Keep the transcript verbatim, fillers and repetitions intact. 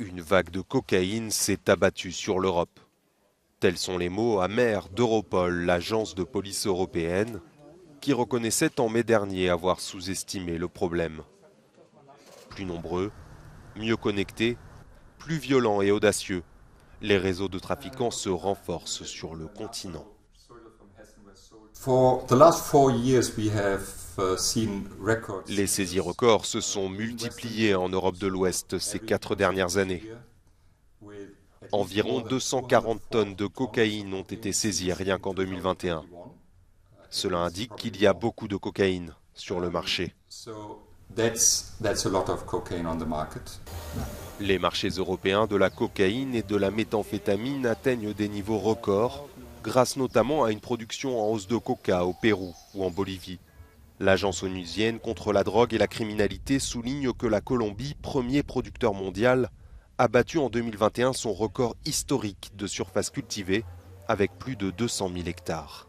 Une vague de cocaïne s'est abattue sur l'Europe. Tels sont les mots amers d'Europol, l'agence de police européenne, qui reconnaissait en mai dernier avoir sous-estimé le problème. Plus nombreux, mieux connectés, plus violents et audacieux, les réseaux de trafiquants se renforcent sur le continent. Les saisies records se sont multipliées en Europe de l'Ouest ces quatre dernières années. Environ deux cent quarante tonnes de cocaïne ont été saisies rien qu'en deux mille vingt et un. Cela indique qu'il y a beaucoup de cocaïne sur le marché. Les marchés européens de la cocaïne et de la méthamphétamine atteignent des niveaux records, grâce notamment à une production en hausse de coca au Pérou ou en Bolivie. L'agence onusienne contre la drogue et la criminalité souligne que la Colombie, premier producteur mondial, a battu en deux mille vingt et un son record historique de surface cultivée avec plus de deux cent mille hectares.